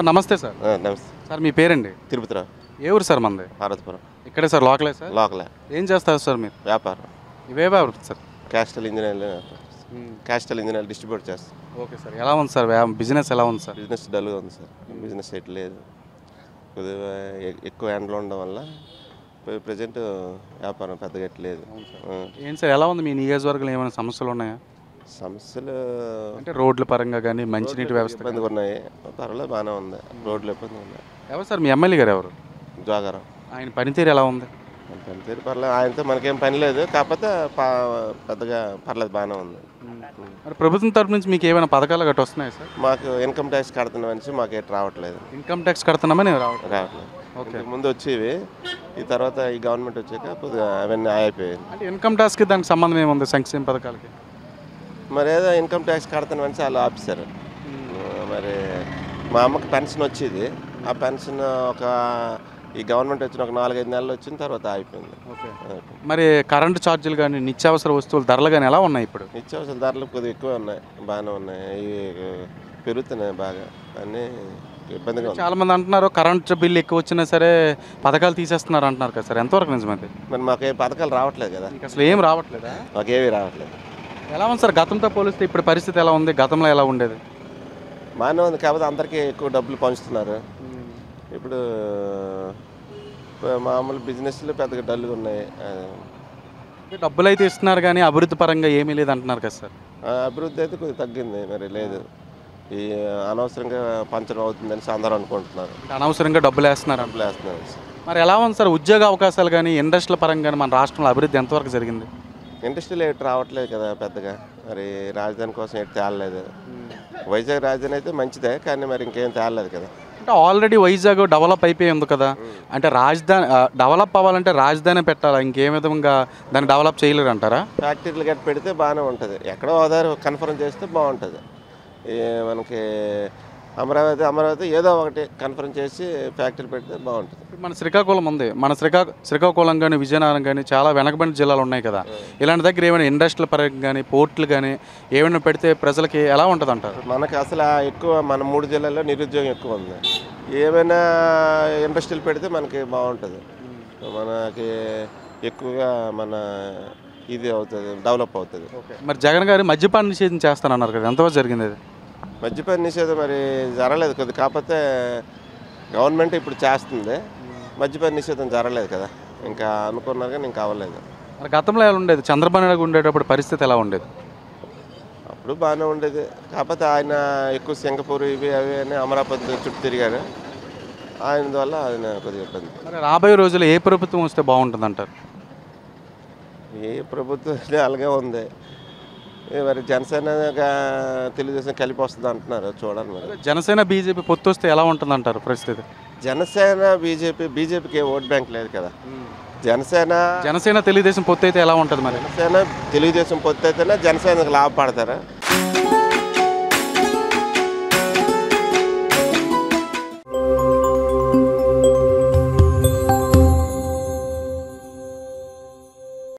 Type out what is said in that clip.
Sir నమస్తే sir. నమస్తే sir, మీ పేరండి? తిరుపతిరా. ఏ ఊరు సార్? మనది భారతపురం. ఇక్కడే సార్, లోకలే సార్? లోకలే. ఏం చేస్తారు సార్ మీరు? వ్యాపారం. ఇవే వ్యాపారం sir? Castle engineer, castle engineer distribute చేస్తాం. ఓకే సార్, ఎలా ఉంది సార్ బిజినెస్? ఎలా ఉంది సార్ బిజినెస్? డల్గా ఉంది సార్ బిజినెస్, ఎట్ లేదు. కొద్దిగా ఎక్కువ హ్యాండ్లో ఉండడం వల్ల ప్రజెంట్ వ్యాపారం పెద్దగా ఎట్లేదు. ఏం సార్, ఎలా ఉంది మీ నియోజకవర్గంలో? ఏమైనా సమస్యలు ఉన్నాయా? సమస్యలు అంటే రోడ్ల పరంగా కానీ మంచినీటి వ్యవస్థ ఇబ్బందిగా ఉన్నాయి. పర్వాలేదు, బాగానే ఉంది. రోడ్లు ఇబ్బంది ఉన్నాయి. ఎవరు సార్ మీ ఎమ్మెల్యే గారు? ఎవరు? జోగారావు. ఆయన పనితీరు ఎలా ఉంది? పనితీరు పర్లేదు, ఆయనతో మనకేం పని లేదు. కాకపోతే పెద్దగా పర్లేదు, బాగానే ఉంది. మరి ప్రభుత్వం తరపు నుంచి మీకు ఏమైనా పథకాలు గట్రా వస్తున్నాయి సార్? మాకు ఇన్కమ్ ట్యాక్స్ కడుతున్నామని మాకు ఎటు రావట్లేదు. ఇన్కమ్ ట్యాక్స్ కడుతున్నామని రావట్లేదు. ఓకే, ముందు వచ్చేవి ఈ తర్వాత ఈ గవర్నమెంట్ వచ్చాక అవన్నీ అయిపోయాయి. అంటే ఇన్కమ్ ట్యాక్స్కి దానికి సంబంధం ఏముంది సంక్షేమ పథకాలకి? మరి ఏదో ఇన్కమ్ ట్యాక్స్ కడుతున్నామని వాళ్ళు ఆపిస్తారు. మరి మా అమ్మకి పెన్షన్ వచ్చేది, ఆ పెన్షన్ ఒక ఈ గవర్నమెంట్ వచ్చిన ఒక 4-5 నెలలు వచ్చిన తర్వాత అయిపోయింది. మరి కరెంటు ఛార్జీలు కానీ నిత్యావసర వస్తువుల ధరలు కానీ ఎలా ఉన్నాయి ఇప్పుడు? నిత్యావసర ధరలు కొద్దిగా ఎక్కువ ఉన్నాయి, బాగానే ఉన్నాయి. ఇవి పెరుగుతున్నాయి బాగా అని ఇబ్బందిగా. చాలామంది అంటున్నారు కరెంటు బిల్లు ఎక్కువ వచ్చినా సరే పథకాలు తీసేస్తున్నారు అంటున్నారు కదా సార్, ఎంతవరకు నిజమైతే? మరి మాకు ఏ పథకాలు రావట్లేదు కదా, అసలు ఏం రావట్లేదా? మాకేమీ రావట్లేదు. ఎలా ఉంది సార్ గతంతో పోలిస్తే ఇప్పుడు పరిస్థితి ఎలా ఉంది? గతంలో ఎలా ఉండేది? బాగానే ఉంది, కాకపోతే అందరికీ ఎక్కువ డబ్బులు పంచుతున్నారు. ఇప్పుడు మామూలు బిజినెస్లు పెద్దగా డల్గా ఉన్నాయి. డబ్బులు అయితే ఇస్తున్నారు కానీ అభివృద్ధి పరంగా ఏమీ లేదు అంటున్నారు కదా సార్? అభివృద్ధి అయితే కొద్దిగా తగ్గింది, మరి లేదు. ఈ అనవసరంగా పంచడం అవుతుందని అందరూ అనుకుంటున్నారు, అనవసరంగా డబ్బులు వేస్తున్నారు. మరి ఎలా ఉంది సార్ ఉద్యోగ అవకాశాలు కానీ ఇండస్ట్రీల పరంగా కానీ మన రాష్ట్రంలో అభివృద్ధి ఎంతవరకు జరిగింది? ఇండస్ట్రీలు ఎటు రావట్లేదు కదా పెద్దగా, మరి రాజధాని కోసం ఎటు తేలలేదు. వైజాగ్ రాజధాని అయితే మంచిదే కానీ మరి ఇంకేం తేలలేదు కదా. అంటే ఆల్రెడీ వైజాగ్ డెవలప్ అయిపోయి ఉంది కదా, అంటే రాజధాని డెవలప్ అవ్వాలంటే రాజధాని పెట్టాలా, ఇంకే విధంగా దాన్ని డెవలప్ చేయలేరు అంటారా? ఫ్యాక్టరీలు గట్టి పెడితే బాగానే ఉంటుంది, ఎక్కడో ఆధారం కన్ఫర్మ్ చేస్తే బాగుంటుంది. మనకి అమరావతి ఏదో ఒకటి కన్ఫర్మ్ చేసి ఫ్యాక్టరీ పెడితే బాగుంటుంది. మన శ్రీకాకుళం ఉంది, మన శ్రీకాకుళం కానీ విజయనగరం కానీ చాలా వెనకబడిన జిల్లాలు ఉన్నాయి కదా, ఇలాంటి దగ్గర ఏమైనా ఇండస్ట్రీల పరంగా కానీ పోర్టులు కానీ ఏమైనా పెడితే ప్రజలకి ఎలా ఉంటుంది అంటారు? మనకు అసలు ఎక్కువ మన 3 జిల్లాల్లో నిరుద్యోగం ఎక్కువ ఉంది. ఏమైనా ఇండస్ట్రీలు పెడితే మనకి బాగుంటుంది, మనకి ఎక్కువగా మన ఇది అవుతుంది, డెవలప్ అవుతుంది. మరి జగన్ గారు మద్యపాన నిషేధం చేస్తానన్నారు కదా, ఎంతవరకు జరిగింది అది? మద్యపాన నిషేధం మరి జరగలేదు కొద్ది, కాకపోతే గవర్నమెంట్ ఇప్పుడు చేస్తుంది. మద్యపాన నిషేధం జరగలేదు కదా, ఇంకా అనుకున్నారు కానీ ఇంకా అవ్వలేదు. మరి గతంలో ఎలా ఉండేది? చంద్రబాబు నాయుడు ఉండేటప్పుడు పరిస్థితి ఎలా ఉండేది? అప్పుడు బాగానే ఉండేది, కాకపోతే ఆయన ఎక్కువ సింగపూర్ ఇవి అవి అని అమరావతి చుట్టూ తిరిగారు, ఆయన వల్ల ఆయన కొద్దిగా ఇబ్బంది. మరి రాబోయే రోజుల్లో ఏ ప్రభుత్వం వస్తే బాగుంటుంది అంటారు? ఏ ప్రభుత్వం అలాగే ఉంది. మరి జనసేనగా తెలుగుదేశం కలిపి వస్తుంది అంటున్నారు, చూడాలి. మరి జనసేన బీజేపీ పొత్తు వస్తే ఎలా ఉంటుంది అంటారు పరిస్థితి? జనసేన బీజేపీకి ఓట్ బ్యాంక్ లేదు కదా. జనసేన తెలుగుదేశం పొత్తు అయితే ఎలా ఉంటుంది? మరి జనసేన తెలుగుదేశం పొత్తు అయితేనే జనసేనకు లాభపడతారు.